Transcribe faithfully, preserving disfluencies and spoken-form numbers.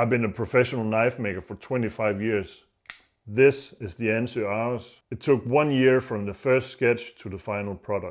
I've been a professional knife maker for twenty-five years. This is the Anso ours. It took one year from the first sketch to the final product.